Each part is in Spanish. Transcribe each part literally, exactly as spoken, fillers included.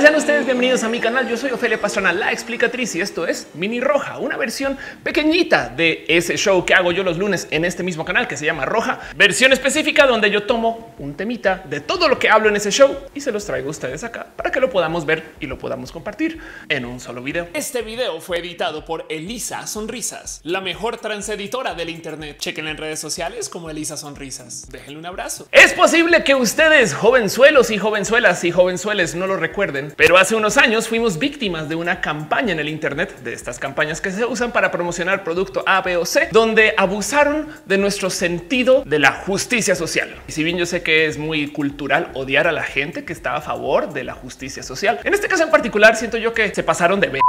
Sean ustedes bienvenidos a mi canal. Yo soy Ofelia Pastrana, la explicatriz, y esto es Mini Roja, una versión pequeñita de ese show que hago yo los lunes en este mismo canal que se llama Roja, versión específica donde yo tomo un temita de todo lo que hablo en ese show y se los traigo a ustedes acá para que lo podamos ver y lo podamos compartir en un solo video. Este video fue editado por Elisa Sonrisas, la mejor transeditora del internet. Chequenla en redes sociales como Elisa Sonrisas. Déjenle un abrazo. Es posible que ustedes, jovenzuelos y jovenzuelas y jovenzueles, no lo recuerden, pero hace unos años fuimos víctimas de una campaña en el internet, de estas campañas que se usan para promocionar producto A, B o C, donde abusaron de nuestro sentido de la justicia social. Y si bien yo sé que es muy cultural odiar a la gente que está a favor de la justicia social, en este caso en particular siento yo que se pasaron de b******.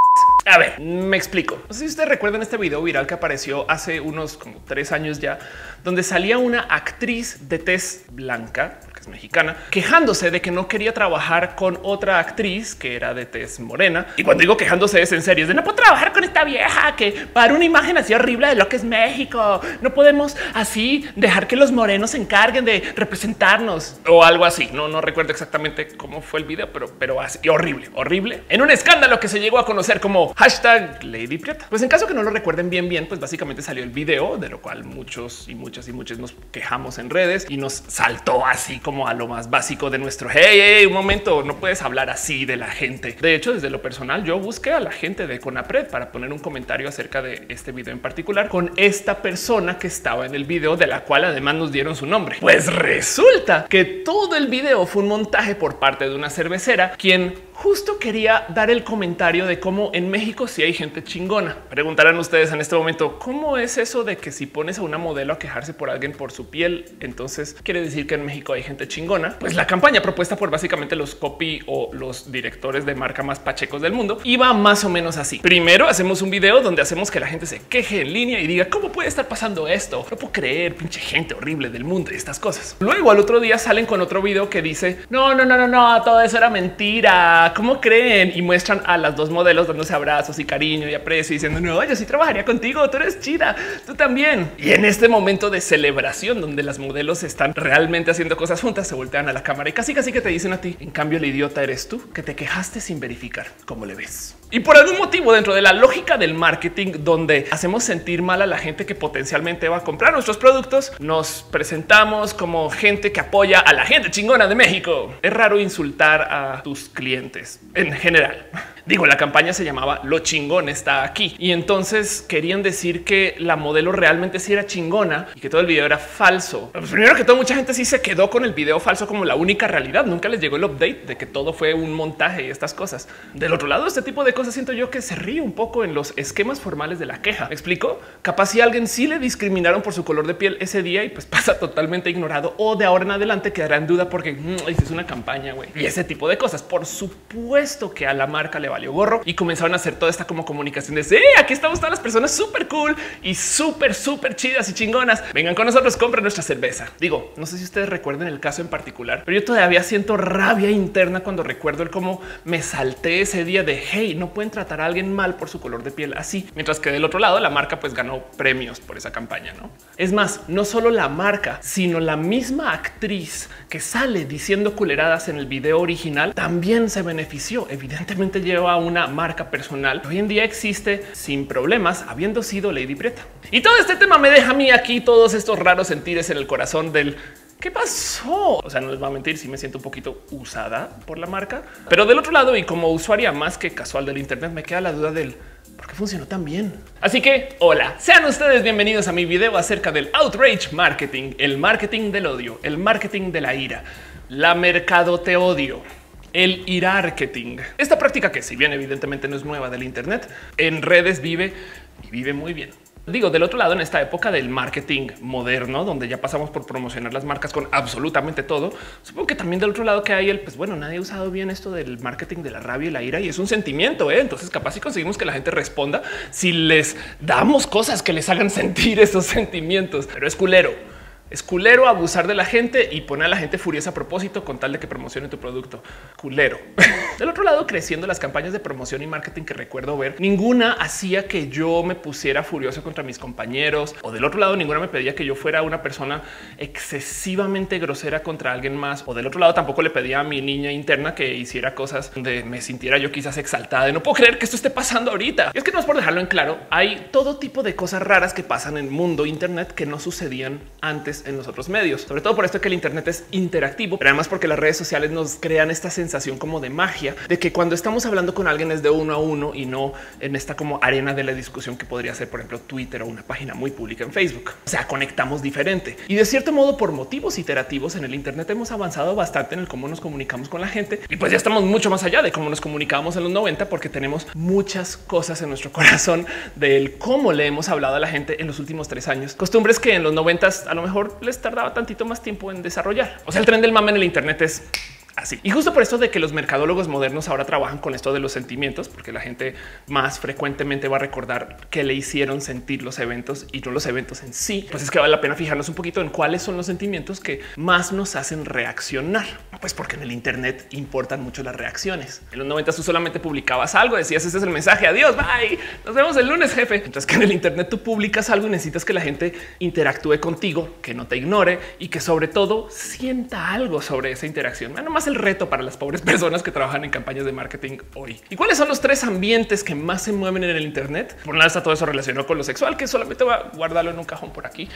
A ver, me explico. No sé si ustedes recuerdan este video viral que apareció hace unos como tres años ya, donde salía una actriz de tez blanca, porque es mexicana, quejándose de que no quería trabajar con otra actriz que era de tez morena. Y cuando digo quejándose es en serio, es de no puedo trabajar con esta vieja que para una imagen así horrible de lo que es México. No podemos así dejar que los morenos se encarguen de representarnos o algo así. No, no recuerdo exactamente cómo fue el video, pero, pero así horrible, horrible. En un escándalo que se llegó a conocer como hashtag Lady Prieta. Pues en caso que no lo recuerden bien, bien, pues básicamente salió el video de lo cual muchos y muchas y muchos nos quejamos en redes y nos saltó así como a lo más básico de nuestro. Hey, hey, un momento, no puedes hablar así de la gente. De hecho, desde lo personal, yo busqué a la gente de Conapred para poner un comentario acerca de este video en particular con esta persona que estaba en el video, de la cual además nos dieron su nombre. Pues resulta que todo el video fue un montaje por parte de una cervecera, quien justo quería dar el comentario de cómo en México si hay gente chingona. Preguntarán ustedes en este momento, ¿cómo es eso de que si pones a una modelo a quejarse por alguien por su piel, entonces quiere decir que en México hay gente chingona? Pues la campaña propuesta por básicamente los copy o los directores de marca más pachecos del mundo iba más o menos así. Primero hacemos un video donde hacemos que la gente se queje en línea y diga ¿cómo puede estar pasando esto? No puedo creer, pinche gente horrible del mundo y estas cosas. Luego al otro día salen con otro video que dice no, no, no, no, no, todo eso era mentira. ¿Cómo creen? Y muestran a las dos modelos dándose abrazos y cariño y aprecio diciendo no, yo sí trabajaría contigo, tú eres chida, tú también. Y en este momento de celebración donde las modelos están realmente haciendo cosas juntas, se voltean a la cámara y casi casi que te dicen a ti, en cambio el idiota eres tú que te quejaste sin verificar cómo le ves. Y por algún motivo dentro de la lógica del marketing donde hacemos sentir mal a la gente que potencialmente va a comprar nuestros productos, nos presentamos como gente que apoya a la gente chingona de México. Es raro insultar a tus clientes en general. Digo, la campaña se llamaba Lo chingón está aquí. Y entonces querían decir que la modelo realmente sí era chingona y que todo el video era falso. Pues primero que todo, mucha gente sí se quedó con el video falso como la única realidad. Nunca les llegó el update de que todo fue un montaje y estas cosas. Del otro lado, este tipo de cosas siento yo que se ríe un poco en los esquemas formales de la queja. ¿Me explico? Capaz si a alguien sí le discriminaron por su color de piel ese día y pues pasa totalmente ignorado o de ahora en adelante quedará en duda porque mmm, es una campaña, güey. Y ese tipo de cosas. Por supuesto que a la marca le valió gorro y comenzaron a hacer toda esta como comunicación de sí, aquí estamos todas las personas súper cool y súper, súper chidas y chingonas. Vengan con nosotros, compren nuestra cerveza. Digo, no sé si ustedes recuerden el caso en particular, pero yo todavía siento rabia interna cuando recuerdo el cómo me salté ese día de hey, no pueden tratar a alguien mal por su color de piel así. Mientras que del otro lado la marca pues ganó premios por esa campaña, ¿no? Es más, no solo la marca, sino la misma actriz que sale diciendo culeradas en el video original también se benefició. Evidentemente lleva una marca personal que hoy en día existe sin problemas, habiendo sido Lady Prieta. Y todo este tema me deja a mí aquí todos estos raros sentires en el corazón del ¿qué pasó? O sea, no les voy a mentir, sí me siento un poquito usada por la marca, pero del otro lado y como usuaria más que casual del internet me queda la duda del ¿por qué funcionó tan bien? Así que hola, sean ustedes bienvenidos a mi video acerca del outrage marketing, el marketing del odio, el marketing de la ira, la mercadoteodio. El irarketing. Esta práctica que si bien evidentemente no es nueva del internet, en redes vive y vive muy bien. Digo, del otro lado, en esta época del marketing moderno, donde ya pasamos por promocionar las marcas con absolutamente todo, supongo que también del otro lado que hay el, pues bueno, nadie ha usado bien esto del marketing de la rabia y la ira y es un sentimiento, ¿eh? Entonces capaz si conseguimos que la gente responda, si les damos cosas que les hagan sentir esos sentimientos, pero es culero. Es culero abusar de la gente y poner a la gente furiosa a propósito con tal de que promocione tu producto. Culero. Del otro lado, creciendo las campañas de promoción y marketing que recuerdo ver, ninguna hacía que yo me pusiera furioso contra mis compañeros, o del otro lado, ninguna me pedía que yo fuera una persona excesivamente grosera contra alguien más, o del otro lado, tampoco le pedía a mi niña interna que hiciera cosas donde me sintiera yo quizás exaltada de no puedo creer que esto esté pasando ahorita. Y es que no es por dejarlo en claro, hay todo tipo de cosas raras que pasan en el mundo internet que no sucedían antes en los otros medios, sobre todo por esto que el internet es interactivo, pero además porque las redes sociales nos crean esta sensación como de magia, de que cuando estamos hablando con alguien es de uno a uno y no en esta como arena de la discusión que podría ser, por ejemplo, Twitter o una página muy pública en Facebook. O sea, conectamos diferente y de cierto modo por motivos iterativos en el internet hemos avanzado bastante en el cómo nos comunicamos con la gente y pues ya estamos mucho más allá de cómo nos comunicábamos en los noventa porque tenemos muchas cosas en nuestro corazón del cómo le hemos hablado a la gente en los últimos tres años. Costumbres que en los noventas a lo mejor les tardaba tantito más tiempo en desarrollar. O sea, el tren del mame en el internet es así. Y justo por esto de que los mercadólogos modernos ahora trabajan con esto de los sentimientos, porque la gente más frecuentemente va a recordar que le hicieron sentir los eventos y no los eventos en sí. Pues es que vale la pena fijarnos un poquito en cuáles son los sentimientos que más nos hacen reaccionar. Pues porque en el internet importan mucho las reacciones. En los noventa tú solamente publicabas algo, decías este es el mensaje, adiós, bye, nos vemos el lunes, jefe. Mientras que en el internet tú publicas algo y necesitas que la gente interactúe contigo, que no te ignore y que sobre todo sienta algo sobre esa interacción. Nada más el reto para las pobres personas que trabajan en campañas de marketing hoy. ¿Y cuáles son los tres ambientes que más se mueven en el internet? Por un lado está todo eso relacionado con lo sexual, que solamente voy a guardarlo en un cajón por aquí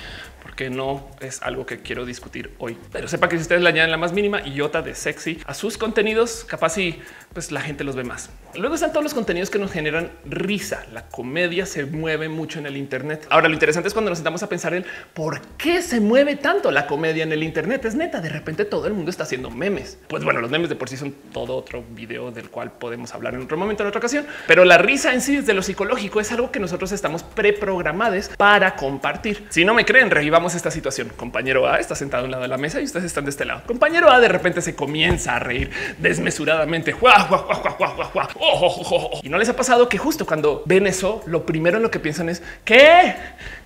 porque no es algo que quiero discutir hoy. Pero sepa que si ustedes le añaden la más mínima iota de sexy a sus contenidos, capaz y pues la gente los ve más. Luego están todos los contenidos que nos generan risa. La comedia se mueve mucho en el internet. Ahora lo interesante es cuando nos sentamos a pensar en por qué se mueve tanto la comedia en el internet. Es neta, de repente todo el mundo está haciendo memes. Pues bueno, los memes de por sí son todo otro video del cual podemos hablar en otro momento, en otra ocasión, pero la risa en sí desde lo psicológico es algo que nosotros estamos preprogramados para compartir. Si no me creen, revivamos esta situación. Compañero A está sentado a un lado de la mesa y ustedes están de este lado. Compañero A de repente se comienza a reír desmesuradamente. Y no les ha pasado que justo cuando ven eso, lo primero en lo que piensan es ¿qué?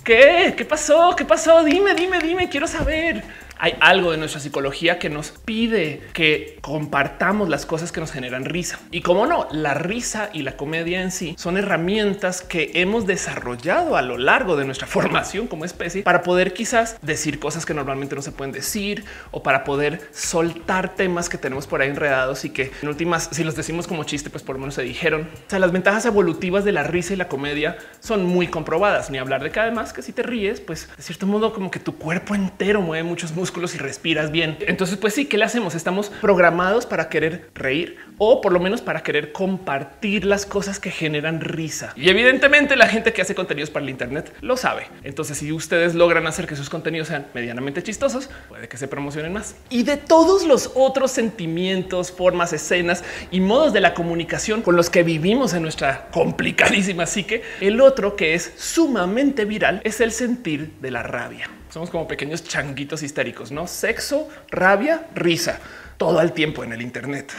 ¿Qué? ¿Qué pasó? ¿Qué pasó? Dime, dime, dime, quiero saber. Hay algo de nuestra psicología que nos pide que compartamos las cosas que nos generan risa. Y como no, la risa y la comedia en sí son herramientas que hemos desarrollado a lo largo de nuestra formación como especie para poder quizás decir cosas que normalmente no se pueden decir o para poder soltar temas que tenemos por ahí enredados y que en últimas, si los decimos como chiste, pues por lo menos se dijeron. O sea, las ventajas evolutivas de la risa y la comedia son muy comprobadas, ni hablar de que además que si te ríes, pues de cierto modo como que tu cuerpo entero mueve muchos músculos y respiras bien. Entonces, pues sí, ¿qué le hacemos? Estamos programados para querer reír o por lo menos para querer compartir las cosas que generan risa. Y evidentemente la gente que hace contenidos para el internet lo sabe. Entonces, si ustedes logran hacer que sus contenidos sean medianamente chistosos, puede que se promocionen más. Y de todos los otros sentimientos, formas, escenas y modos de la comunicación con los que vivimos en nuestra complicadísima psique, el otro que es sumamente viral es el sentir de la rabia. Somos como pequeños changuitos histéricos, ¿no? Sexo, rabia, risa, todo al tiempo en el internet.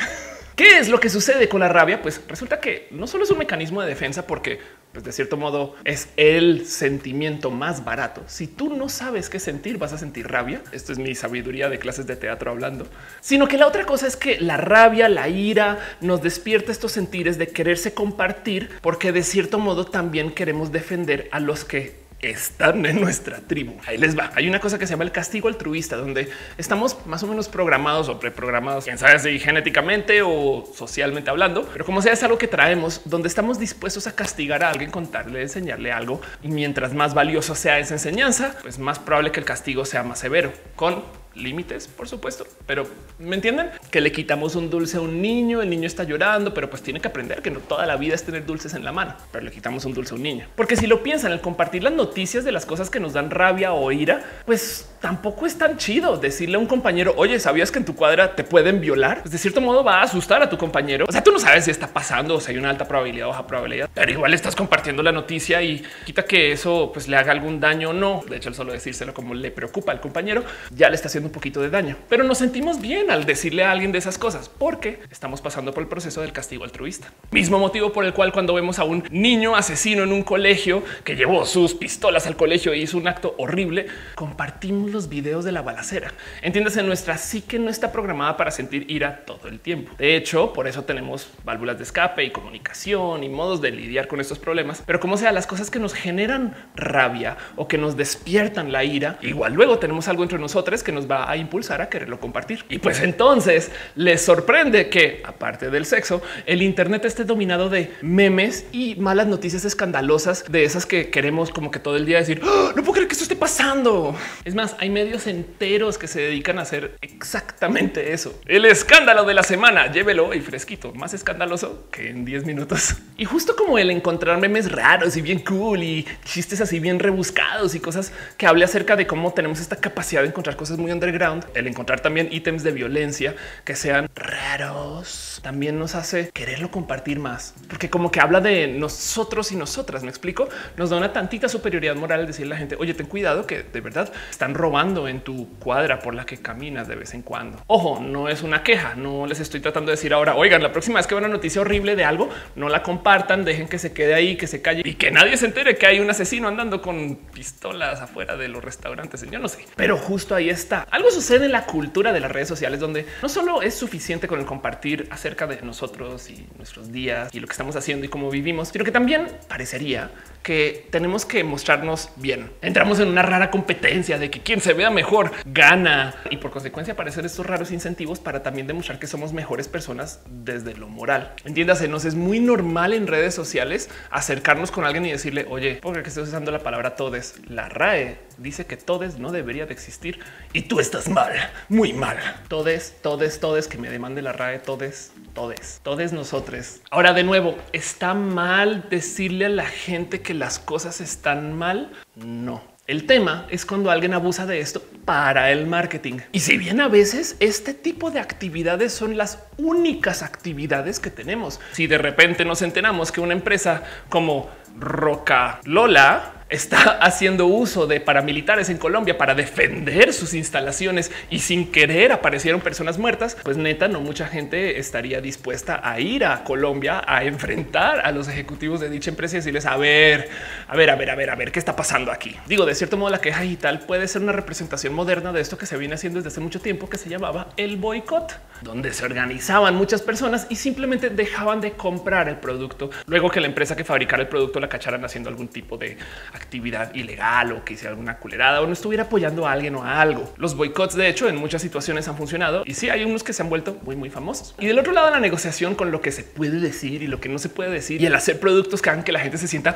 ¿Qué es lo que sucede con la rabia? Pues resulta que no solo es un mecanismo de defensa porque pues de cierto modo es el sentimiento más barato. Si tú no sabes qué sentir, vas a sentir rabia. Esto es mi sabiduría de clases de teatro hablando, sino que la otra cosa es que la rabia, la ira nos despierta estos sentires de quererse compartir porque de cierto modo también queremos defender a los que están en nuestra tribu. Ahí les va. Hay una cosa que se llama el castigo altruista, donde estamos más o menos programados o preprogramados, quién sabe si genéticamente o socialmente hablando, pero como sea, es algo que traemos donde estamos dispuestos a castigar a alguien, contarle, enseñarle algo. Y mientras más valioso sea esa enseñanza, pues más probable que el castigo sea más severo, con límites, por supuesto, pero me entienden que le quitamos un dulce a un niño. El niño está llorando, pero pues tiene que aprender que no toda la vida es tener dulces en la mano, pero le quitamos un dulce a un niño. Porque si lo piensan, el compartir las noticias de las cosas que nos dan rabia o ira, pues tampoco es tan chido decirle a un compañero, oye, ¿sabías que en tu cuadra te pueden violar? Pues de cierto modo va a asustar a tu compañero. O sea, tú no sabes si está pasando o si hay una alta probabilidad o baja probabilidad, pero igual estás compartiendo la noticia y quita que eso pues le haga algún daño o no. De hecho, el solo decírselo como le preocupa al compañero ya le está haciendo un poquito de daño, pero nos sentimos bien al decirle a alguien de esas cosas porque estamos pasando por el proceso del castigo altruista. Mismo motivo por el cual cuando vemos a un niño asesino en un colegio que llevó sus pistolas al colegio e hizo un acto horrible, compartimos los videos de la balacera. Entiéndase, nuestra psique no está programada para sentir ira todo el tiempo. De hecho, por eso tenemos válvulas de escape y comunicación y modos de lidiar con estos problemas. Pero como sea, las cosas que nos generan rabia o que nos despiertan la ira, igual luego tenemos algo entre nosotros que nos va a impulsar a quererlo compartir. Y pues entonces les sorprende que, aparte del sexo, el internet esté dominado de memes y malas noticias escandalosas, de esas que queremos como que todo el día decir ¡oh, no puedo creer que esto esté pasando! Es más, hay medios enteros que se dedican a hacer exactamente eso. El escándalo de la semana, llévelo y fresquito, más escandaloso que en diez minutos. Y justo como el encontrar memes raros y bien cool y chistes así bien rebuscados y cosas que hable acerca de cómo tenemos esta capacidad de encontrar cosas muy underground, el encontrar también ítems de violencia que sean raros, también nos hace quererlo compartir más, porque como que habla de nosotros y nosotras. ¿Me explico? Nos da una tantita superioridad moral decirle a la gente, oye, ten cuidado que de verdad están robando en tu cuadra por la que caminas de vez en cuando. Ojo, no es una queja. No les estoy tratando de decir ahora, oigan, la próxima vez que vean una noticia horrible de algo, no la compartan, dejen que se quede ahí, que se calle y que nadie se entere que hay un asesino andando con pistolas afuera de los restaurantes. Yo no sé, pero justo ahí está. Algo sucede en la cultura de las redes sociales donde no solo es suficiente con el compartir acerca de nosotros y nuestros días y lo que estamos haciendo y cómo vivimos, sino que también parecería que tenemos que mostrarnos bien. Entramos en una rara competencia de que quien se vea mejor gana y por consecuencia aparecen estos raros incentivos para también demostrar que somos mejores personas desde lo moral. Entiéndase, nos es muy normal en redes sociales acercarnos con alguien y decirle, oye, porque estoy usando la palabra todes. La R A E dice que todes no debería de existir y tú estás mal, muy mal. Todes, todes, todes, que me demande la R A E, todes, todes, todes nosotres. Ahora, de nuevo, ¿está mal decirle a la gente que las cosas están mal? No. El tema es cuando alguien abusa de esto para el marketing. Y si bien a veces este tipo de actividades son las únicas actividades que tenemos, si de repente nos enteramos que una empresa como Roca Lola está haciendo uso de paramilitares en Colombia para defender sus instalaciones y sin querer aparecieron personas muertas, pues neta, no mucha gente estaría dispuesta a ir a Colombia a enfrentar a los ejecutivos de dicha empresa y decirles, a ver, a ver, a ver, a ver, a ver, ¿qué está pasando aquí? Digo, de cierto modo, la queja digital puede ser una representación moderna de esto que se viene haciendo desde hace mucho tiempo, que se llamaba el boicot, donde se organizaban muchas personas y simplemente dejaban de comprar el producto luego que la empresa que fabricara el producto la cacharan haciendo algún tipo de actividad ilegal o que hiciera alguna culerada o no estuviera apoyando a alguien o a algo. Los boicots, de hecho, en muchas situaciones han funcionado y sí hay unos que se han vuelto muy, muy famosos. Y del otro lado, la negociación con lo que se puede decir y lo que no se puede decir y el hacer productos que hagan que la gente se sienta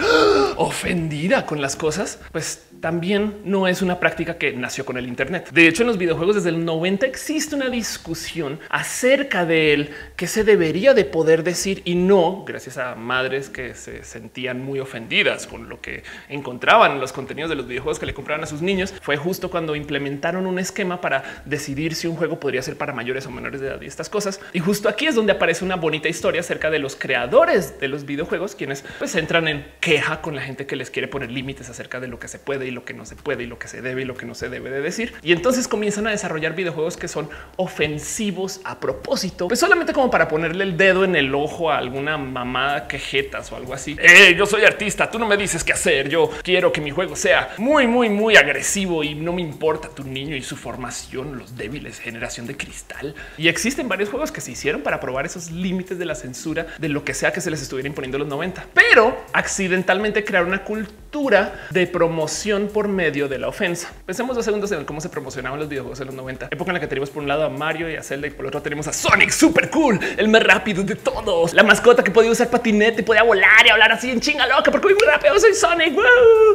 ofendida con las cosas, pues también no es una práctica que nació con el internet. De hecho, en los videojuegos desde el noventa existe una discusión acerca de él, que se debería de poder decir y no, gracias a madres que se sentían muy ofendidas con lo que encontraban los contenidos de los videojuegos que le compraban a sus niños. Fue justo cuando implementaron un esquema para decidir si un juego podría ser para mayores o menores de edad y estas cosas. Y justo aquí es donde aparece una bonita historia acerca de los creadores de los videojuegos, quienes pues entran en queja con la gente que les quiere poner límites acerca de lo que se puede y lo que no se puede y lo que se debe y lo que no se debe de decir. Y entonces comienzan a desarrollar videojuegos que son ofensivos a propósito, pues solamente como para ponerle el dedo en el ojo a alguna mamada quejetas o algo así. Eh, yo soy artista, tú no me dices qué hacer. Yo quiero que mi juego sea muy, muy, muy agresivo y no me importa tu niño y su formación, los débiles, generación de cristal. Y existen varios juegos que se hicieron para probar esos límites de la censura de lo que sea que se les estuviera imponiendo los noventa, pero accidentalmente crear una cultura de promoción por medio de la ofensa. Pensemos dos segundos en cómo se promocionaban los videojuegos en los noventa, época en la que teníamos por un lado a Mario y a Zelda y por el otro tenemos a Sonic, súper cool, el más rápido de todos, la mascota que podía usar patinete y podía volar y hablar así en chinga loca porque voy muy rápido, soy Sonic.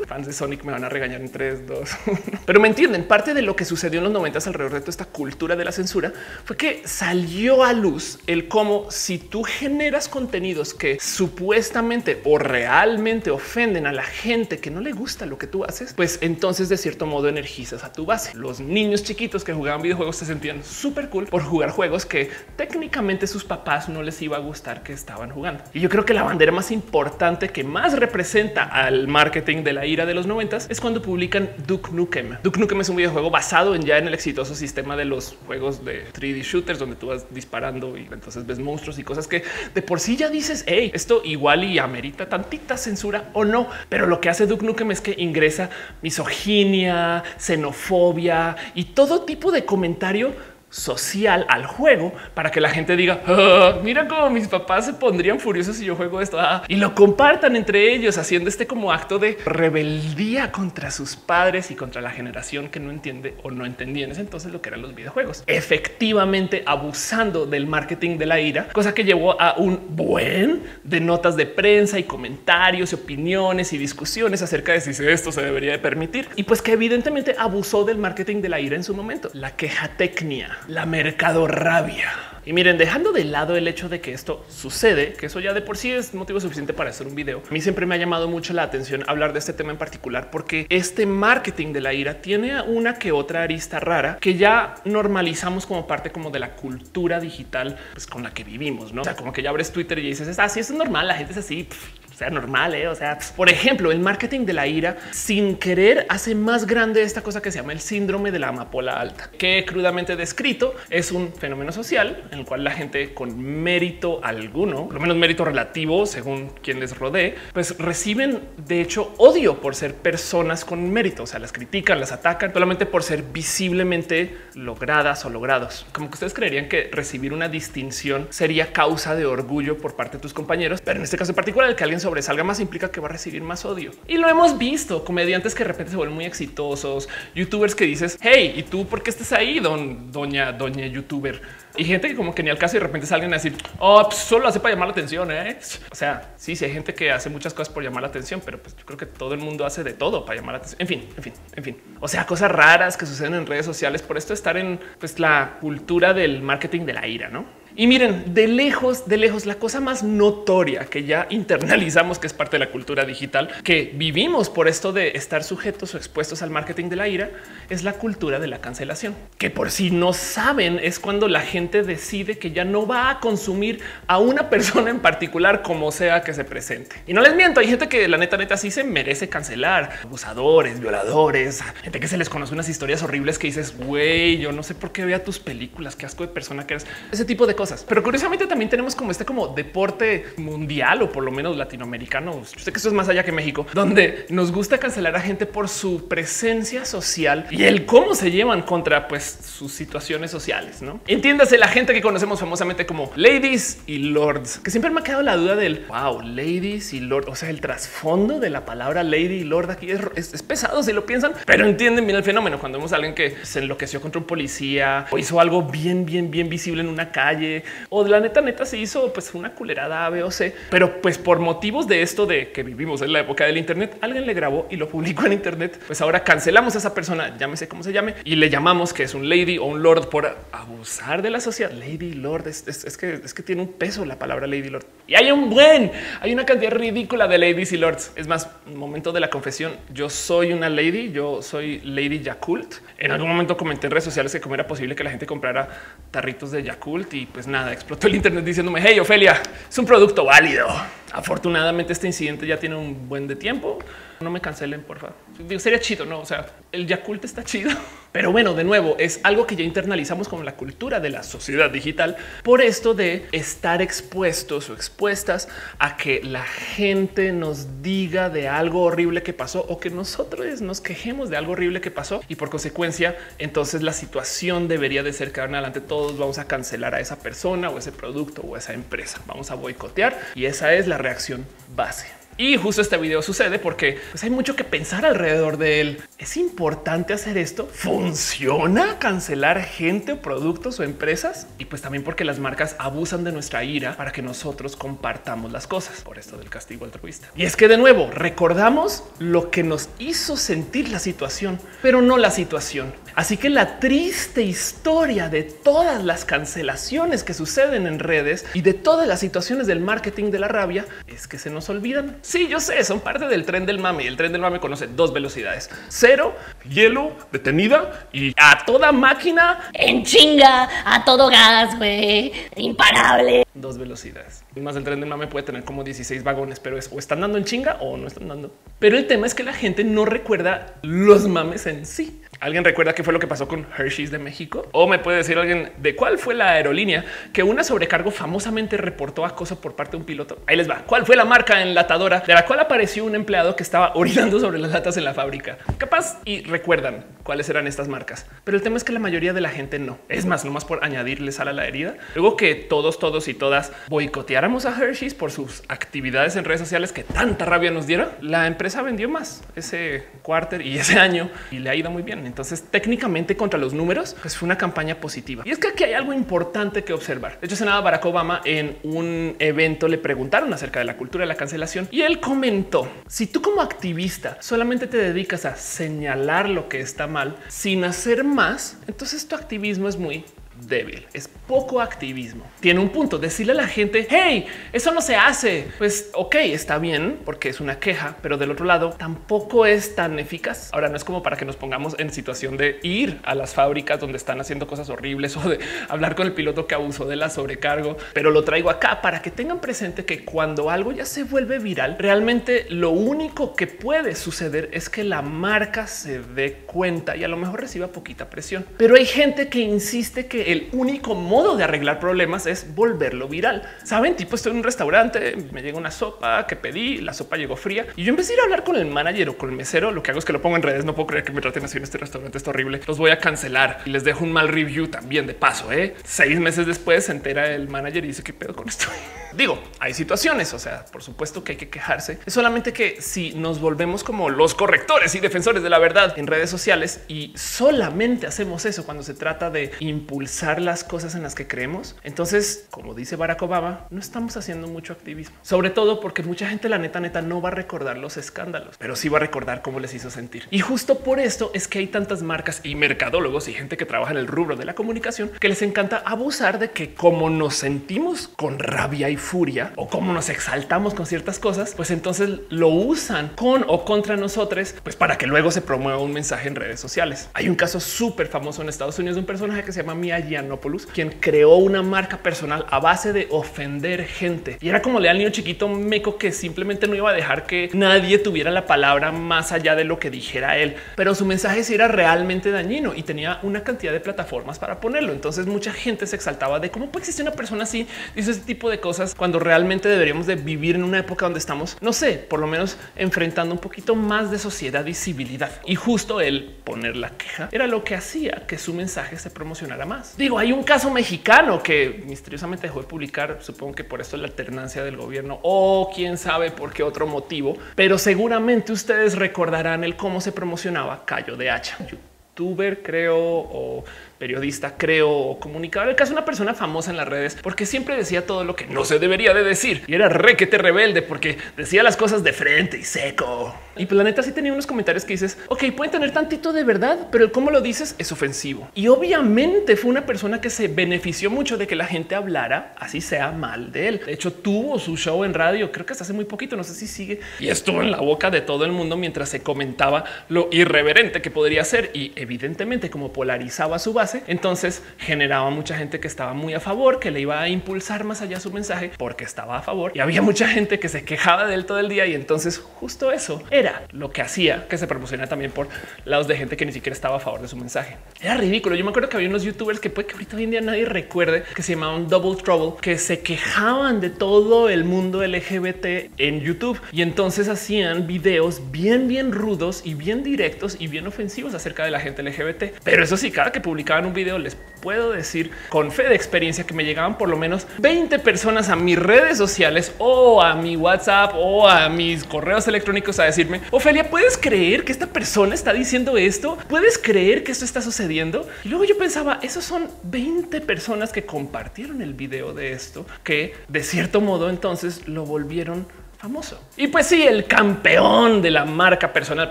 Fans de Sonic me van a regañar en tres, dos, uno. Pero me entienden, parte de lo que sucedió en los noventa alrededor de toda esta cultura de la censura fue que salió a luz el cómo, si tú generas contenidos que supuestamente o realmente ofenden a la gente que no le gusta lo que tú haces, pues entonces de cierto modo energizas a tu base. Los niños chiquitos que jugaban videojuegos se sentían súper cool por jugar juegos que técnicamente sus papás no les iba a gustar que estaban jugando. Y yo creo que la bandera más importante que más representa al marketing de la ira de los noventas es cuando publican Duke Nukem. Duke Nukem es un videojuego basado en ya en el exitoso sistema de los juegos de tres D shooters, donde tú vas disparando y entonces ves monstruos y cosas que de por sí ya dices, hey, esto igual y amerita tantita censura o no. Pero lo que hace Duke Nukem es que ingresa misoginia, xenofobia y todo tipo de comentario social al juego para que la gente diga oh, mira cómo mis papás se pondrían furiosos si yo juego esto ah, y lo compartan entre ellos, haciendo este como acto de rebeldía contra sus padres y contra la generación que no entiende o no entendía en ese entonces lo que eran los videojuegos, efectivamente abusando del marketing de la ira, cosa que llevó a un buen de notas de prensa y comentarios y opiniones y discusiones acerca de si esto se debería de permitir, y pues que evidentemente abusó del marketing de la ira en su momento, la quejatecnia, la mercadorrabia. Y miren, dejando de lado el hecho de que esto sucede, que eso ya de por sí es motivo suficiente para hacer un video. A mí siempre me ha llamado mucho la atención hablar de este tema en particular, porque este marketing de la ira tiene una que otra arista rara que ya normalizamos como parte como de la cultura digital pues con la que vivimos, ¿no? O sea, como que ya abres Twitter y dices, así ah, es normal, la gente es así. Pff. O sea, normal, ¿eh? O sea, por ejemplo, el marketing de la ira sin querer hace más grande esta cosa que se llama el síndrome de la amapola alta, que crudamente descrito es un fenómeno social en el cual la gente con mérito alguno, por lo menos mérito relativo según quien les rodee, pues reciben de hecho odio por ser personas con mérito. O sea, las critican, las atacan solamente por ser visiblemente logradas o logrados. Como que ustedes creerían que recibir una distinción sería causa de orgullo por parte de tus compañeros, pero en este caso en particular el que alguien sobresalga más implica que va a recibir más odio. Y lo hemos visto, comediantes que de repente se vuelven muy exitosos, youtubers que dices, hey, ¿y tú por qué estás ahí, don doña doña youtuber? Y gente que como que ni al caso y de repente salgan a decir, oh, pues solo hace para llamar la atención, ¿eh? O sea, sí, sí hay gente que hace muchas cosas por llamar la atención, pero pues yo creo que todo el mundo hace de todo para llamar la atención. En fin, en fin, en fin. O sea, cosas raras que suceden en redes sociales por esto estar en pues la cultura del marketing de la ira, ¿no? Y miren, de lejos, de lejos, la cosa más notoria que ya internalizamos, que es parte de la cultura digital, que vivimos por esto de estar sujetos o expuestos al marketing de la ira, es la cultura de la cancelación, que por si no saben es cuando la gente decide que ya no va a consumir a una persona en particular, como sea que se presente. Y no les miento, hay gente que la neta, neta sí se merece cancelar, abusadores, violadores, gente que se les conoce unas historias horribles que dices, güey, yo no sé por qué vea tus películas, qué asco de persona que eres, ese tipo de cosas. Cosas. Pero curiosamente también tenemos como este como deporte mundial, o por lo menos latinoamericano. Yo sé que eso es más allá que México, donde nos gusta cancelar a gente por su presencia social y el cómo se llevan contra pues sus situaciones sociales, ¿no? Entiéndase la gente que conocemos famosamente como ladies y lords, que siempre me ha quedado la duda del wow, ladies y lord. O sea, el trasfondo de la palabra lady y lord aquí es, es, es pesado si lo piensan, pero entienden bien el fenómeno. Cuando vemos a alguien que se enloqueció contra un policía o hizo algo bien, bien, bien visible en una calle, o de la neta neta se hizo pues una culerada A, B o C, pero pues por motivos de esto de que vivimos en la época del internet, alguien le grabó y lo publicó en internet, pues ahora cancelamos a esa persona, llámese como se llame, y le llamamos que es un lady o un lord por abusar de la sociedad. Lady lord es, es, es que es que tiene un peso la palabra lady lord, y hay un buen, hay una cantidad ridícula de ladies y lords. Es más, momento de la confesión, yo soy una lady, yo soy lady Yakult. En algún momento comenté en redes sociales que cómo era posible que la gente comprara tarritos de Yakult y pues nada, explotó el internet diciéndome, hey, Ofelia, es un producto válido. Afortunadamente este incidente ya tiene un buen de tiempo. No me cancelen, por favor. Digo, sería chido, ¿no? O sea, el Yakult está chido. Pero bueno, de nuevo, es algo que ya internalizamos como la cultura de la sociedad digital por esto de estar expuestos o expuestas a que la gente nos diga de algo horrible que pasó o que nosotros nos quejemos de algo horrible que pasó. Y por consecuencia, entonces la situación debería de ser que en adelante todos vamos a cancelar a esa persona o ese producto o esa empresa. Vamos a boicotear, y esa es la reacción base. Y justo este video sucede porque pues hay mucho que pensar alrededor de él. ¿Es importante hacer esto? ¿Funciona cancelar gente o productos o empresas? Y pues también porque las marcas abusan de nuestra ira para que nosotros compartamos las cosas por esto del castigo altruista. Y es que de nuevo recordamos lo que nos hizo sentir la situación, pero no la situación. Así que la triste historia de todas las cancelaciones que suceden en redes y de todas las situaciones del marketing de la rabia es que se nos olvidan. Sí, yo sé, son parte del tren del mame. El tren del mame conoce dos velocidades: cero, hielo, detenida, y a toda máquina, en chinga, a todo gas, güey, imparable. Dos velocidades. Más el tren del mame puede tener como dieciséis vagones, pero es o están dando en chinga o no están dando. Pero el tema es que la gente no recuerda los mames en sí. ¿Alguien recuerda qué fue lo que pasó con Hershey's de México? O me puede decir alguien de cuál fue la aerolínea que una sobrecargo famosamente reportó acoso por parte de un piloto. Ahí les va. ¿Cuál fue la marca enlatadora de la cual apareció un empleado que estaba orinando sobre las latas en la fábrica? Capaz y recuerdan cuáles eran estas marcas. Pero el tema es que la mayoría de la gente no. Es más, nomás por añadirle sal a la herida. Luego que todos, todos y todas boicoteáramos a Hershey's por sus actividades en redes sociales que tanta rabia nos dieron, la empresa vendió más ese quarter y ese año y le ha ido muy bien. Entonces, técnicamente contra los números, pues fue una campaña positiva. Y es que aquí hay algo importante que observar. De hecho, hace nada Barack Obama en un evento le preguntaron acerca de la cultura de la cancelación y él comentó: si tú como activista solamente te dedicas a señalar lo que está mal sin hacer más, entonces tu activismo es muy débil, es poco activismo. Tiene un punto. Decirle a la gente: hey, eso no se hace. Pues ok, está bien porque es una queja, pero del otro lado tampoco es tan eficaz. Ahora no es como para que nos pongamos en situación de ir a las fábricas donde están haciendo cosas horribles o de hablar con el piloto que abusó de la sobrecargo, pero lo traigo acá para que tengan presente que cuando algo ya se vuelve viral, realmente lo único que puede suceder es que la marca se dé cuenta y a lo mejor reciba poquita presión. Pero hay gente que insiste que el único modo de arreglar problemas es volverlo viral. Saben, tipo, estoy en un restaurante, me llega una sopa que pedí, la sopa llegó fría y yo en vez de ir a hablar con el manager o con el mesero, lo que hago es que lo pongo en redes. No puedo creer que me traten así en este restaurante, es horrible. Los voy a cancelar y les dejo un mal review también de paso. ¿eh? Seis meses después se entera el manager y dice: ¿qué pedo con esto? Digo, hay situaciones, o sea, por supuesto que hay que quejarse. Es solamente que si nos volvemos como los correctores y defensores de la verdad en redes sociales y solamente hacemos eso cuando se trata de impulsar las cosas en las que creemos, entonces, como dice Barack Obama, no estamos haciendo mucho activismo, sobre todo porque mucha gente, la neta, neta, no va a recordar los escándalos, pero sí va a recordar cómo les hizo sentir. Y justo por esto es que hay tantas marcas y mercadólogos y gente que trabaja en el rubro de la comunicación que les encanta abusar de que como nos sentimos con rabia y furia o como nos exaltamos con ciertas cosas, pues entonces lo usan con o contra nosotros, pues para que luego se promueva un mensaje en redes sociales. Hay un caso súper famoso en Estados Unidos de un personaje que se llama Mia Giannopoulos, quien creó una marca personal a base de ofender gente y era como le al niño chiquito meco que simplemente no iba a dejar que nadie tuviera la palabra más allá de lo que dijera él, pero su mensaje sí era realmente dañino y tenía una cantidad de plataformas para ponerlo. Entonces mucha gente se exaltaba de cómo puede existir una persona así, dice ese tipo de cosas cuando realmente deberíamos de vivir en una época donde estamos, no sé, por lo menos enfrentando un poquito más de sociedad y civilidad. Y justo el poner la queja era lo que hacía que su mensaje se promocionara más. Digo, hay un caso mexicano que misteriosamente dejó de publicar, supongo que por esto es la alternancia del gobierno o quién sabe por qué otro motivo, pero seguramente ustedes recordarán el cómo se promocionaba Cayo de H, youtuber creo, o periodista creo, o comunicador, el caso de una persona famosa en las redes, porque siempre decía todo lo que no se debería de decir y era requete rebelde porque decía las cosas de frente y seco. Y pues la neta sí tenía unos comentarios que dices: ok, pueden tener tantito de verdad, pero el cómo lo dices es ofensivo. Y obviamente fue una persona que se benefició mucho de que la gente hablara así sea mal de él. De hecho, tuvo su show en radio, creo que hasta hace muy poquito, no sé si sigue, y estuvo en la boca de todo el mundo mientras se comentaba lo irreverente que podría ser. Y evidentemente, como polarizaba su base, entonces generaba mucha gente que estaba muy a favor, que le iba a impulsar más allá su mensaje porque estaba a favor, y había mucha gente que se quejaba de él todo el día. Y entonces justo eso era era lo que hacía que se promocionara también por lados de gente que ni siquiera estaba a favor de su mensaje. Era ridículo. Yo me acuerdo que había unos youtubers que puede que ahorita hoy en día nadie recuerde, que se llamaban Double Trouble, que se quejaban de todo el mundo L G B T en YouTube y entonces hacían videos bien, bien rudos y bien directos y bien ofensivos acerca de la gente L G B T. Pero eso sí, cada que publicaban un video, les puedo decir con fe de experiencia que me llegaban por lo menos veinte personas a mis redes sociales o a mi WhatsApp o a mis correos electrónicos a decir: Ofelia, ¿puedes creer que esta persona está diciendo esto? ¿Puedes creer que esto está sucediendo? Y luego yo pensaba, esos son veinte personas que compartieron el video de esto, que de cierto modo entonces lo volvieron famoso. Y pues sí, el campeón de la marca personal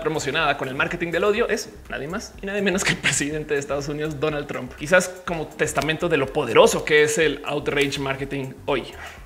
promocionada con el marketing del odio es nadie más y nadie menos que el presidente de Estados Unidos, Donald Trump. Quizás como testamento de lo poderoso que es el outrage marketing hoy.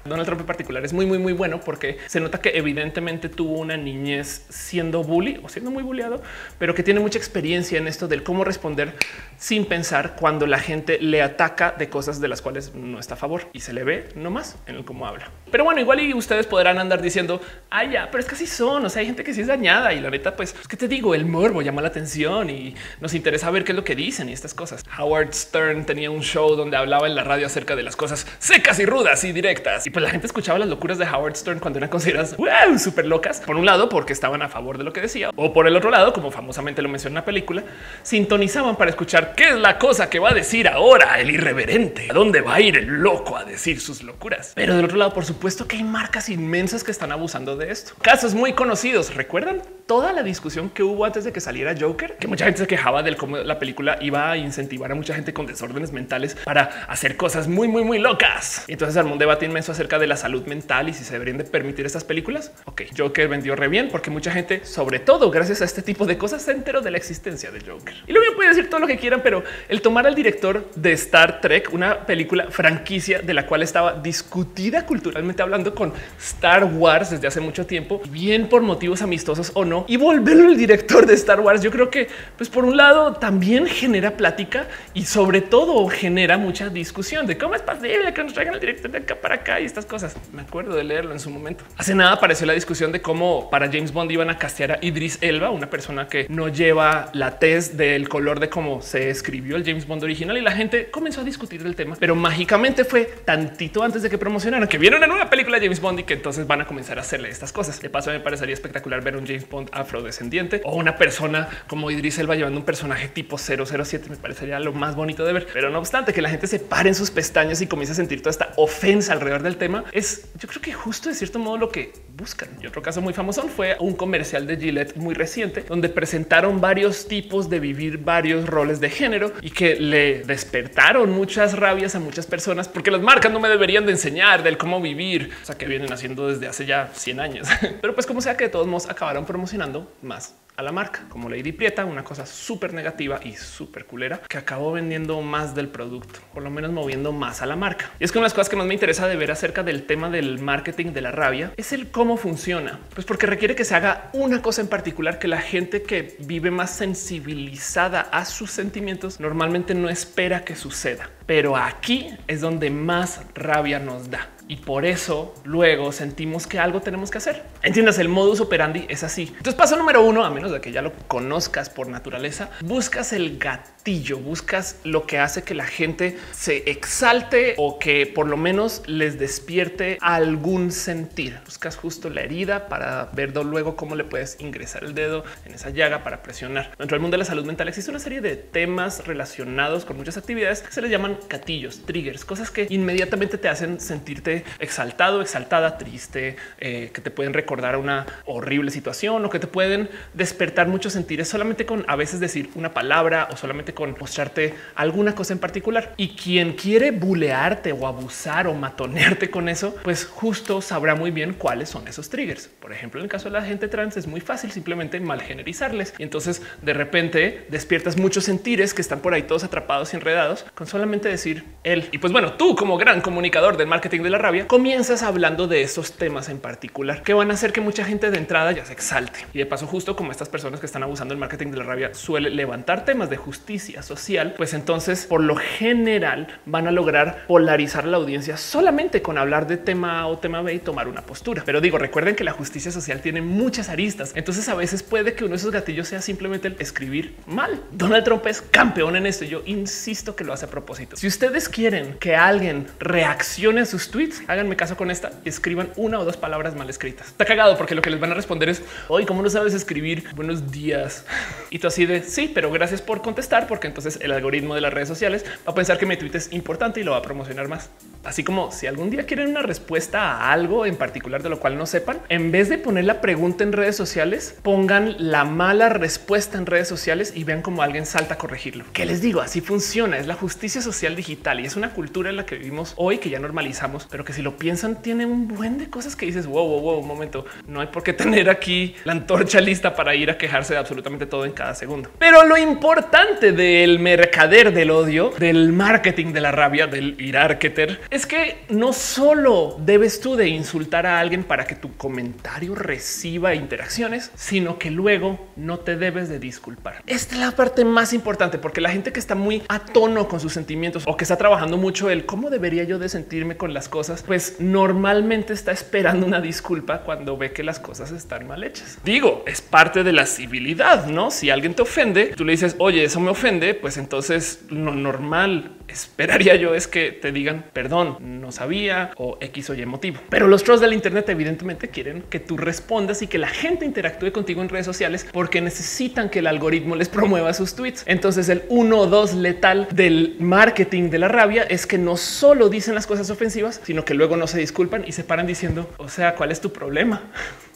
Donald Trump en particular es muy, muy, muy bueno porque se nota que evidentemente tuvo una niñez siendo bully o siendo muy bulleado, pero que tiene mucha experiencia en esto del cómo responder sin pensar cuando la gente le ataca de cosas de las cuales no está a favor, y se le ve nomás en el cómo habla. Pero bueno, igual y ustedes podrán andar diciendo, ay, ya, pero es que así son. O sea, hay gente que sí es dañada y la neta, pues es que te digo, el morbo llama la atención y nos interesa ver qué es lo que dicen y estas cosas. Howard Stern tenía un show donde hablaba en la radio acerca de las cosas secas y rudas y directas. Y pues la gente escuchaba las locuras de Howard Stern cuando eran consideradas wow, súper locas, por un lado porque estaban a favor de lo que decía, o por el otro lado, como famosamente lo menciona en la película, sintonizaban para escuchar qué es la cosa que va a decir ahora el irreverente, a dónde va a ir el loco a decir sus locuras. Pero del otro lado, por supuesto que hay marcas inmensas que están abusando de esto. Casos muy conocidos. ¿Recuerdan toda la discusión que hubo antes de que saliera Joker? Que mucha gente se quejaba del cómo la película iba a incentivar a mucha gente con desórdenes mentales para hacer cosas muy, muy, muy locas. Y entonces armó un debate inmenso acerca de la salud mental y si se deberían de permitir estas películas. Ok, Joker vendió re bien porque mucha gente, sobre todo gracias a este tipo de cosas, se enteró de la existencia de Joker. Y luego pueden decir todo lo que quieran, pero el tomar al director de Star Trek, una película franquicia de la cual estaba discutida culturalmente hablando con Star Wars desde hace mucho tiempo, bien por motivos amistosos o no, y volverlo el director de Star Wars, yo creo que pues por un lado también genera plática y sobre todo genera mucha discusión de cómo es posible que nos traigan el director de acá para acá y estas cosas. Me acuerdo de leerlo en su momento. Hace nada apareció la discusión de cómo para James Bond iban a castear a Idris Elba, una persona que no lleva la tez del color de cómo se escribió el James Bond original, y la gente comenzó a discutir del tema, pero mágicamente fue tantito antes de que promocionaran que vieron una nueva película de James Bond y que entonces van a comenzar a hacerle estas cosas. De paso, me parecería espectacular ver un James Bond afrodescendiente o una persona como Idris Elba llevando un personaje tipo cero cero siete. Me parecería lo más bonito de ver, pero no obstante que la gente se paren sus pestañas y comienza a sentir toda esta ofensa alrededor del tema, es yo creo que justo de cierto modo lo que buscan. Y otro caso muy famoso fue un comercial de Gillette muy reciente donde presentaron varios tipos de vivir varios roles de género y que le despertaron muchas rabias a muchas personas porque las marcas no me deberían de enseñar del cómo vivir, o sea, que vienen haciendo desde hace ya cien años. Pero pues como sea, que de todos modos acabaron promocionando más a la marca, como Lady Prieta, una cosa súper negativa y súper culera que acabó vendiendo más del producto, por lo menos moviendo más a la marca. Y es que una de las cosas que más me interesa de ver acerca del tema del marketing de la rabia es el cómo funciona, pues porque requiere que se haga una cosa en particular que la gente que vive más sensibilizada a sus sentimientos normalmente no espera que suceda. Pero aquí es donde más rabia nos da. Y por eso luego sentimos que algo tenemos que hacer. Entiendas, el modus operandi es así. Entonces, paso número uno, a menos de que ya lo conozcas por naturaleza, buscas el gatillo, buscas lo que hace que la gente se exalte o que por lo menos les despierte algún sentir. Buscas justo la herida para ver luego cómo le puedes ingresar el dedo en esa llaga para presionar. Dentro del mundo de la salud mental existe una serie de temas relacionados con muchas actividades que se les llaman gatillos, triggers, cosas que inmediatamente te hacen sentirte exaltado, exaltada, triste, eh, que te pueden recordar una horrible situación o que te pueden despertar muchos sentires solamente con a veces decir una palabra o solamente con mostrarte alguna cosa en particular. Y quien quiere bulearte o abusar o matonearte con eso, pues justo sabrá muy bien cuáles son esos triggers. Por ejemplo, en el caso de la gente trans es muy fácil simplemente malgenerizarles y entonces de repente despiertas muchos sentires que están por ahí todos atrapados y enredados con solamente decir él. Y pues bueno, tú como gran comunicador del marketing de la rabia, comienzas hablando de estos temas en particular que van a hacer que mucha gente de entrada ya se exalte. Y de paso, justo como estas personas que están abusando del marketing de la rabia suele levantar temas de justicia social, pues entonces por lo general van a lograr polarizar a la audiencia solamente con hablar de tema A o tema B y tomar una postura. Pero digo, recuerden que la justicia social tiene muchas aristas. Entonces a veces puede que uno de esos gatillos sea simplemente el escribir mal. Donald Trump es campeón en esto y yo insisto que lo hace a propósito. Si ustedes quieren que alguien reaccione a sus tweets, háganme caso con esta, escriban una o dos palabras mal escritas. Está cagado porque lo que les van a responder es hoy, ¿cómo no sabes escribir? Buenos días. Y tú así de sí, pero gracias por contestar, porque entonces el algoritmo de las redes sociales va a pensar que mi tweet es importante y lo va a promocionar más. Así como si algún día quieren una respuesta a algo en particular de lo cual no sepan, en vez de poner la pregunta en redes sociales, pongan la mala respuesta en redes sociales y vean cómo alguien salta a corregirlo. ¿Qué les digo? Así funciona. Es la justicia social digital y es una cultura en la que vivimos hoy que ya normalizamos, pero porque si lo piensan, tiene un buen de cosas que dices wow, wow, wow, un momento. No hay por qué tener aquí la antorcha lista para ir a quejarse de absolutamente todo en cada segundo. Pero lo importante del mercader del odio, del marketing de la rabia, del irarketer, es que no solo debes tú de insultar a alguien para que tu comentario reciba interacciones, sino que luego no te debes de disculpar. Esta es la parte más importante, porque la gente que está muy a tono con sus sentimientos o que está trabajando mucho el cómo debería yo de sentirme con las cosas, pues normalmente está esperando una disculpa cuando ve que las cosas están mal hechas. Digo, es parte de la civilidad, ¿no? Si alguien te ofende, tú le dices, oye, eso me ofende, pues entonces lo normal esperaría yo es que te digan perdón, no sabía o X o Y motivo. Pero los trolls del internet evidentemente quieren que tú respondas y que la gente interactúe contigo en redes sociales porque necesitan que el algoritmo les promueva sus tweets. Entonces el uno dos letal del marketing de la rabia es que no solo dicen las cosas ofensivas, sino que luego no se disculpan y se paran diciendo, o sea, ¿cuál es tu problema?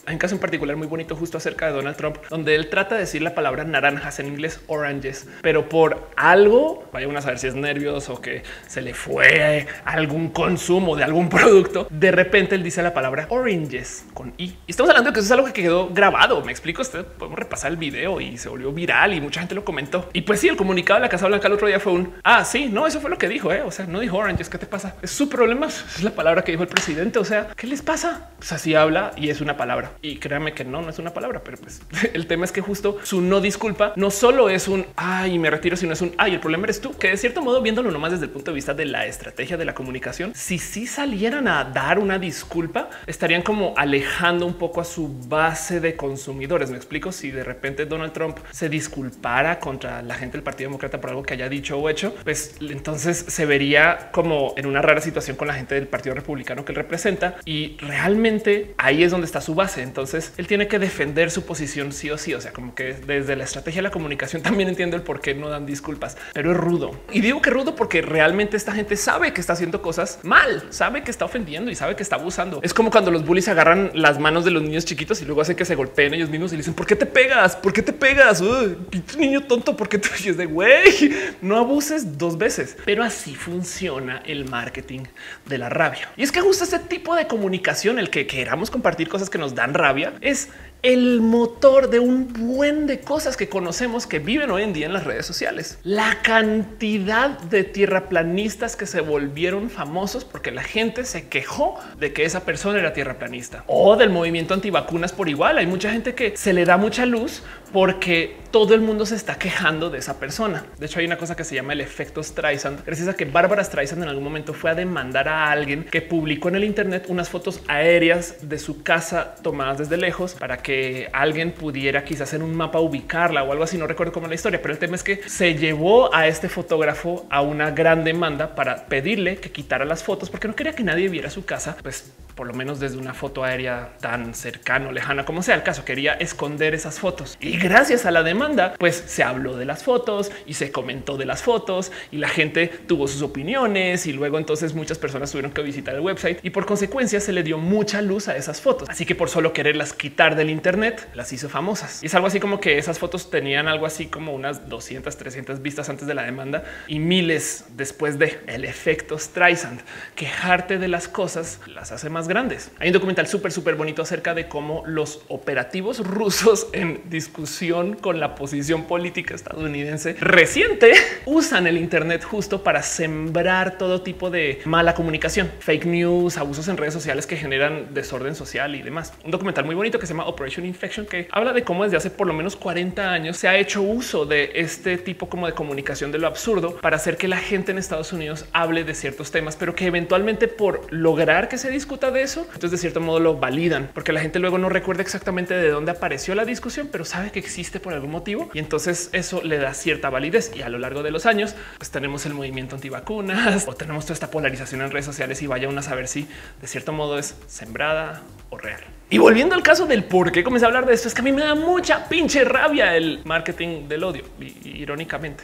Hay un caso en particular muy bonito justo acerca de Donald Trump, donde él trata de decir la palabra naranjas en inglés, oranges, pero por algo, vaya uno a saber si es nervios o que se le fue algún consumo de algún producto. De repente él dice la palabra oranges con I. Y estamos hablando de que eso es algo que quedó grabado. Me explico, usted podemos repasar el video y se volvió viral y mucha gente lo comentó. Y pues sí, el comunicado de la Casa Blanca el otro día fue un ah, sí, no, eso fue lo que dijo. Eh. O sea, no dijo oranges. ¿Qué te pasa? Es su problema. Es la palabra que dijo el presidente. O sea, ¿qué les pasa? Pues así habla y es una palabra. Y créanme que no, no es una palabra, pero pues el tema es que justo su no disculpa no solo es un ay, me retiro, sino es un ay, el problema eres tú, que de cierto modo, viéndolo nomás desde el punto de vista de la estrategia de la comunicación, si sí salieran a dar una disculpa, estarían como alejando un poco a su base de consumidores. Me explico, si de repente Donald Trump se disculpara contra la gente del Partido Demócrata por algo que haya dicho o hecho, pues entonces se vería como en una rara situación con la gente del Partido Republicano que él representa y realmente ahí es donde está su base. Entonces él tiene que defender su posición sí o sí. O sea, como que desde la estrategia de la comunicación también entiendo el por qué no dan disculpas, pero es rudo. Y digo que rudo porque realmente esta gente sabe que está haciendo cosas mal, sabe que está ofendiendo y sabe que está abusando. Es como cuando los bullies agarran las manos de los niños chiquitos y luego hacen que se golpeen ellos mismos y dicen ¿por qué te pegas? ¿Por qué te pegas? Uy, niño tonto, ¿por qué te oyes de güey? No abuses dos veces. Pero así funciona el marketing de la rabia. Y es que justo este tipo de comunicación, el que queramos compartir cosas que nos dan rabia, es el motor de un buen de cosas que conocemos que viven hoy en día en las redes sociales. La cantidad de tierraplanistas que se volvieron famosos porque la gente se quejó de que esa persona era tierraplanista, o del movimiento antivacunas por igual. Hay mucha gente que se le da mucha luz porque todo el mundo se está quejando de esa persona. De hecho, hay una cosa que se llama el efecto Streisand, gracias a que Bárbara Streisand en algún momento fue a demandar a alguien que publicó en el internet unas fotos aéreas de su casa tomadas desde lejos para que Que alguien pudiera quizás en un mapa ubicarla o algo así. No recuerdo cómo es la historia, pero el tema es que se llevó a este fotógrafo a una gran demanda para pedirle que quitara las fotos porque no quería que nadie viera su casa, pues por lo menos desde una foto aérea tan cercana o lejana como sea el caso. Quería esconder esas fotos y gracias a la demanda, pues se habló de las fotos y se comentó de las fotos y la gente tuvo sus opiniones y luego entonces muchas personas tuvieron que visitar el website y por consecuencia se le dio mucha luz a esas fotos. Así que por solo quererlas quitar del internet las hizo famosas. Y es algo así como que esas fotos tenían algo así como unas doscientas, trescientas vistas antes de la demanda y miles después de. El efecto Streisand. Quejarte de las cosas las hace más grandes. Hay un documental súper, súper bonito acerca de cómo los operativos rusos en discusión con la posición política estadounidense reciente usan el internet justo para sembrar todo tipo de mala comunicación, fake news, abusos en redes sociales que generan desorden social y demás. Un documental muy bonito que se llama Operation Una infección, que habla de cómo desde hace por lo menos cuarenta años se ha hecho uso de este tipo como de comunicación de lo absurdo para hacer que la gente en Estados Unidos hable de ciertos temas, pero que eventualmente por lograr que se discuta de eso, entonces de cierto modo lo validan porque la gente luego no recuerda exactamente de dónde apareció la discusión, pero sabe que existe por algún motivo y entonces eso le da cierta validez. Y a lo largo de los años pues tenemos el movimiento antivacunas o tenemos toda esta polarización en redes sociales y vaya uno a saber si de cierto modo es sembrada o real. Y volviendo al caso del por qué comencé a hablar de esto, es que a mí me da mucha pinche rabia el marketing del odio, irónicamente.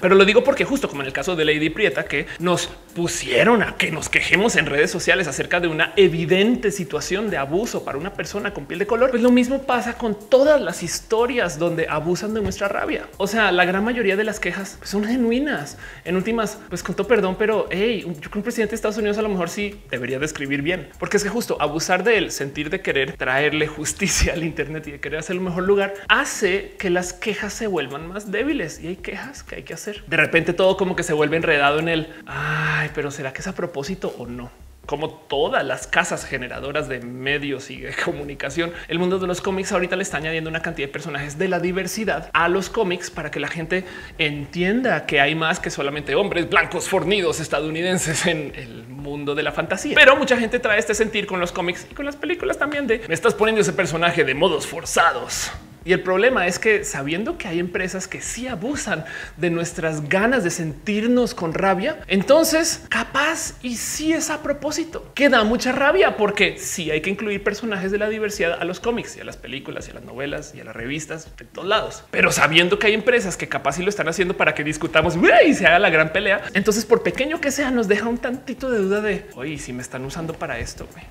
Pero lo digo porque justo como en el caso de Lady Prieta, que nos pusieron a que nos quejemos en redes sociales acerca de una evidente situación de abuso para una persona con piel de color, pues lo mismo pasa con todas las historias donde abusan de nuestra rabia. O sea, la gran mayoría de las quejas son genuinas. En últimas, pues con todo perdón, pero hey, yo creo que un presidente de Estados Unidos a lo mejor sí debería describir bien, porque es que justo abusar de él, sentir de querer traerle justicia al internet y de querer hacer el mejor lugar, hace que las quejas se vuelvan más débiles. Y hay quejas que hay que hacer. De repente todo como que se vuelve enredado en el ay, pero será que es a propósito o no? Como todas las casas generadoras de medios y de comunicación, el mundo de los cómics ahorita le está añadiendo una cantidad de personajes de la diversidad a los cómics para que la gente entienda que hay más que solamente hombres blancos fornidos estadounidenses en el mundo de la fantasía. Pero mucha gente trae este sentir con los cómics y con las películas también de me estás poniendo ese personaje de modos forzados. Y el problema es que sabiendo que hay empresas que sí abusan de nuestras ganas de sentirnos con rabia, entonces capaz y sí es a propósito que da mucha rabia, porque sí hay que incluir personajes de la diversidad a los cómics y a las películas y a las novelas y a las revistas de todos lados. Pero sabiendo que hay empresas que capaz sí lo están haciendo para que discutamos y se haga la gran pelea, entonces por pequeño que sea nos deja un tantito de duda de oye, si me están usando para esto, güey.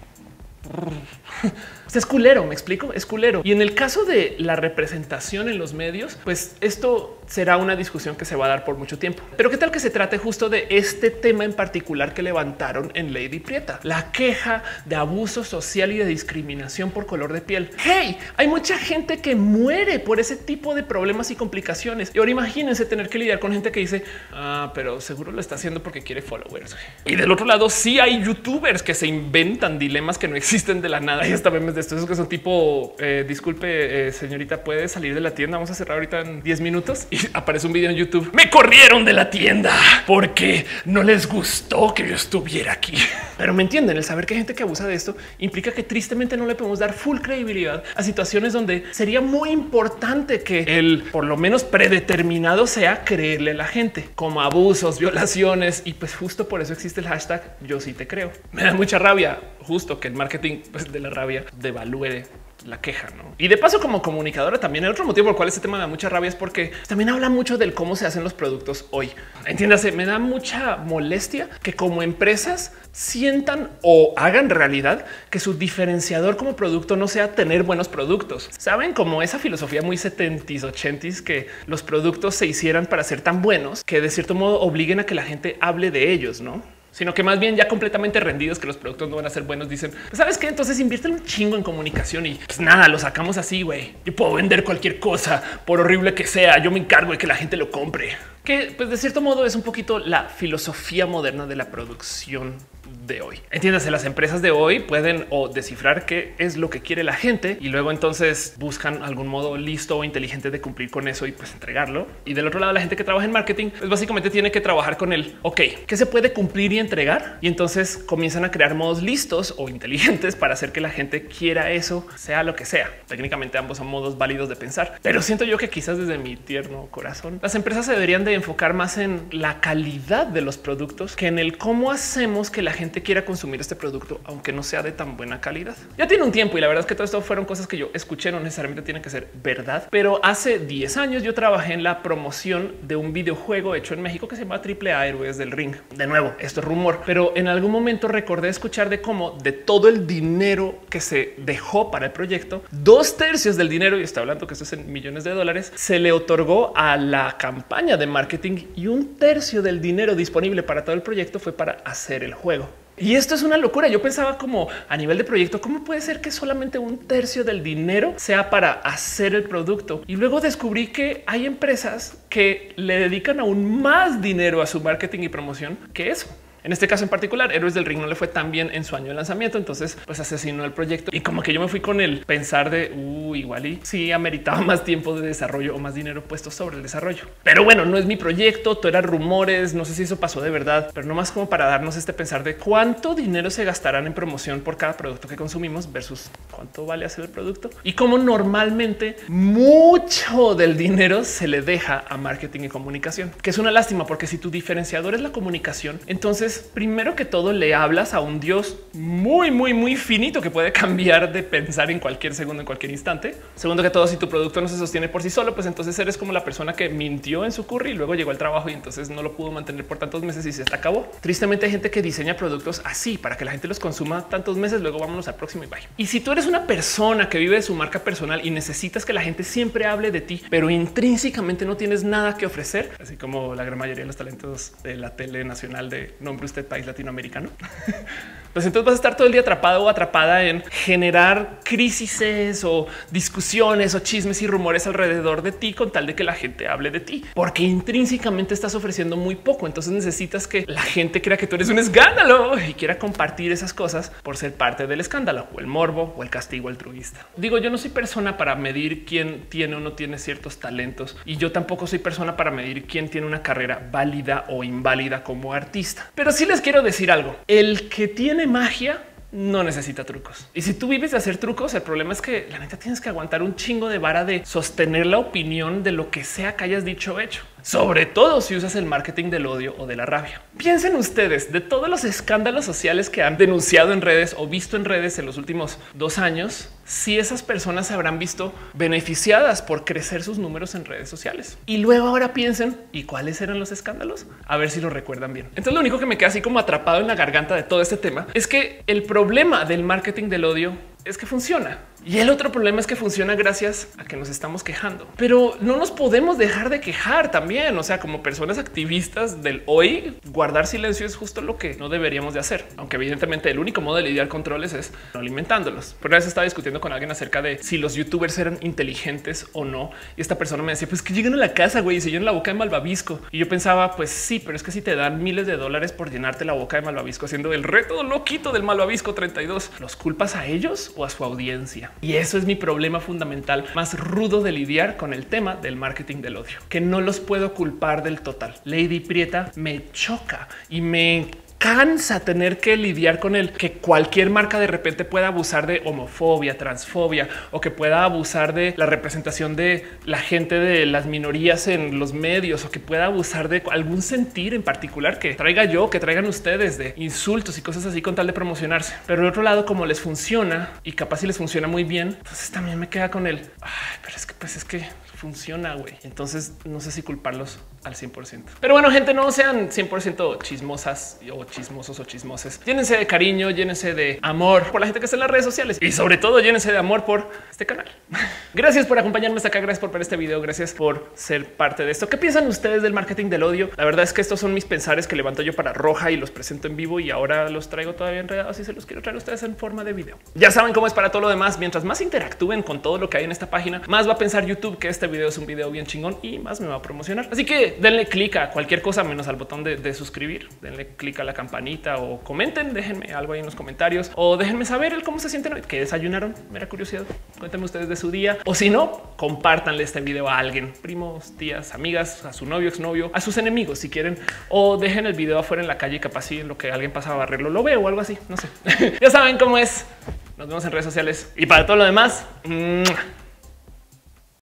Es culero, me explico, es culero. Y en el caso de la representación en los medios, pues esto será una discusión que se va a dar por mucho tiempo. Pero qué tal que se trate justo de este tema en particular que levantaron en Lady Prieta, la queja de abuso social y de discriminación por color de piel. Hey, hay mucha gente que muere por ese tipo de problemas y complicaciones. Y ahora imagínense tener que lidiar con gente que dice, ah, pero seguro lo está haciendo porque quiere followers. Y del otro lado, sí hay youtubers que se inventan dilemas que no existen de la nada. Y esta vez de estos que son tipo eh, disculpe, eh, señorita, puede salir de la tienda. Vamos a cerrar ahorita en diez minutos y aparece un video en YouTube. Me corrieron de la tienda porque no les gustó que yo estuviera aquí. Pero me entienden, el saber que hay gente que abusa de esto implica que tristemente no le podemos dar full credibilidad a situaciones donde sería muy importante que el por lo menos predeterminado sea creerle a la gente, como abusos, violaciones. Y pues justo por eso existe el hashtag yo sí te creo. Me da mucha rabia justo que el marketing pues, de la rabia devalúe la queja, ¿no? Y de paso, como comunicadora, también hay otro motivo por el cual este tema da mucha rabia, es porque también habla mucho del cómo se hacen los productos hoy. Entiéndase, me da mucha molestia que como empresas sientan o hagan realidad que su diferenciador como producto no sea tener buenos productos. Saben, como esa filosofía muy setentas, ochentas que los productos se hicieran para ser tan buenos que de cierto modo obliguen a que la gente hable de ellos, ¿no? Sino que más bien ya completamente rendidos que los productos no van a ser buenos, dicen, ¿sabes qué? Entonces invierten un chingo en comunicación y pues nada, lo sacamos así, güey. Yo puedo vender cualquier cosa, por horrible que sea, yo me encargo de que la gente lo compre. Que pues de cierto modo es un poquito la filosofía moderna de la producción de hoy. Entiéndase, las empresas de hoy pueden o descifrar qué es lo que quiere la gente y luego entonces buscan algún modo listo o inteligente de cumplir con eso y pues entregarlo. Y del otro lado, la gente que trabaja en marketing pues básicamente tiene que trabajar con el ok, ¿qué se puede cumplir y entregar? Y entonces comienzan a crear modos listos o inteligentes para hacer que la gente quiera eso, sea lo que sea. Técnicamente ambos son modos válidos de pensar, pero siento yo que quizás desde mi tierno corazón las empresas se deberían de enfocar más en la calidad de los productos que en el cómo hacemos que la gente gente quiera consumir este producto, aunque no sea de tan buena calidad. Ya tiene un tiempo y la verdad es que todo esto fueron cosas que yo escuché, no necesariamente tienen que ser verdad, pero hace diez años yo trabajé en la promoción de un videojuego hecho en México que se llama Triple A Héroes del Ring. De nuevo, esto es rumor, pero en algún momento recordé escuchar de cómo de todo el dinero que se dejó para el proyecto, dos tercios del dinero, y está hablando que esto es en millones de dólares, se le otorgó a la campaña de marketing y un tercio del dinero disponible para todo el proyecto fue para hacer el juego. Y esto es una locura. Yo pensaba como a nivel de proyecto, ¿cómo puede ser que solamente un tercio del dinero sea para hacer el producto? Y luego descubrí que hay empresas que le dedican aún más dinero a su marketing y promoción que eso. En este caso en particular, Héroes del Ring no le fue tan bien en su año de lanzamiento, entonces pues asesinó el proyecto. Y como que yo me fui con el pensar de uh, igual y sí ameritaba más tiempo de desarrollo o más dinero puesto sobre el desarrollo. Pero bueno, no es mi proyecto, todo eran rumores, no sé si eso pasó de verdad, pero no más como para darnos este pensar de cuánto dinero se gastarán en promoción por cada producto que consumimos versus cuánto vale hacer el producto y cómo normalmente mucho del dinero se le deja a marketing y comunicación, que es una lástima porque si tu diferenciador es la comunicación, entonces Entonces, primero que todo, le hablas a un Dios muy, muy, muy finito que puede cambiar de pensar en cualquier segundo, en cualquier instante. Segundo que todo, si tu producto no se sostiene por sí solo, pues entonces eres como la persona que mintió en su curry y luego llegó al trabajo y entonces no lo pudo mantener por tantos meses y se te acabó. Tristemente hay gente que diseña productos así para que la gente los consuma tantos meses. Luego vámonos al próximo y bye. Y si tú eres una persona que vive de su marca personal y necesitas que la gente siempre hable de ti, pero intrínsecamente no tienes nada que ofrecer, así como la gran mayoría de los talentos de la tele nacional de nombre usted país latinoamericano, pues entonces vas a estar todo el día atrapado o atrapada en generar crisis o discusiones o chismes y rumores alrededor de ti con tal de que la gente hable de ti, porque intrínsecamente estás ofreciendo muy poco. Entonces necesitas que la gente crea que tú eres un escándalo y quiera compartir esas cosas por ser parte del escándalo o el morbo o el castigo altruista. Digo, yo no soy persona para medir quién tiene o no tiene ciertos talentos y yo tampoco soy persona para medir quién tiene una carrera válida o inválida como artista. Pero sí les quiero decir algo. El que tiene magia no necesita trucos. Y si tú vives de hacer trucos, el problema es que la neta tienes que aguantar un chingo de vara de sostener la opinión de lo que sea que hayas dicho o hecho, sobre todo si usas el marketing del odio o de la rabia. Piensen ustedes de todos los escándalos sociales que han denunciado en redes o visto en redes en los últimos dos años, si esas personas se habrán visto beneficiadas por crecer sus números en redes sociales. Y luego ahora piensen, ¿y cuáles eran los escándalos? A ver si lo recuerdan bien. Entonces lo único que me queda así como atrapado en la garganta de todo este tema es que el problema del marketing del odio es que funciona. Y el otro problema es que funciona gracias a que nos estamos quejando, pero no nos podemos dejar de quejar también. O sea, como personas activistas del hoy, guardar silencio es justo lo que no deberíamos de hacer, aunque evidentemente el único modo de lidiar con troles es alimentándolos. Pero una vez estaba discutiendo con alguien acerca de si los youtubers eran inteligentes o no. Y esta persona me decía, pues que llegan a la casa, güey, y se llenan la boca de malvavisco. Y yo pensaba, pues sí, pero es que si te dan miles de dólares por llenarte la boca de malvavisco haciendo el reto loquito del malvavisco treinta y dos, ¿los culpas a ellos o a su audiencia? Y eso es mi problema fundamental más rudo de lidiar con el tema del marketing del odio, que no los puedo culpar del total. Lady Prieta me choca y me cansa tener que lidiar con el que cualquier marca de repente pueda abusar de homofobia, transfobia o que pueda abusar de la representación de la gente de las minorías en los medios o que pueda abusar de algún sentir en particular que traiga yo, que traigan ustedes de insultos y cosas así con tal de promocionarse. Pero del otro lado, como les funciona y capaz si les funciona muy bien, entonces también me queda con el ay, pero es que pues es que funciona, güey. Entonces no sé si culparlos al cien por ciento. Pero bueno, gente, no sean cien por ciento chismosas o chismosos o chismoses. Llénense de cariño, llénense de amor por la gente que está en las redes sociales y sobre todo llénense de amor por este canal. Gracias por acompañarme hasta acá. Gracias por ver este video. Gracias por ser parte de esto. ¿Qué piensan ustedes del marketing del odio? La verdad es que estos son mis pensares que levanto yo para Roja y los presento en vivo y ahora los traigo todavía enredados y se los quiero traer a ustedes en forma de video. Ya saben cómo es para todo lo demás. Mientras más interactúen con todo lo que hay en esta página, más va a pensar YouTube que este video es un video bien chingón y más me va a promocionar. Así que denle clic a cualquier cosa menos al botón de, de suscribir. Denle clic a la campanita o comenten, déjenme algo ahí en los comentarios o déjenme saber el cómo se sienten hoy, que desayunaron. Me da curiosidad. Cuéntenme ustedes de su día o si no, compártanle este video a alguien, primos, tías, amigas, a su novio, exnovio, a sus enemigos si quieren, o dejen el video afuera en la calle, capaz si en lo que alguien pasa a barrerlo lo veo o algo así. No sé. Ya saben cómo es. Nos vemos en redes sociales y para todo lo demás. ¡Mua!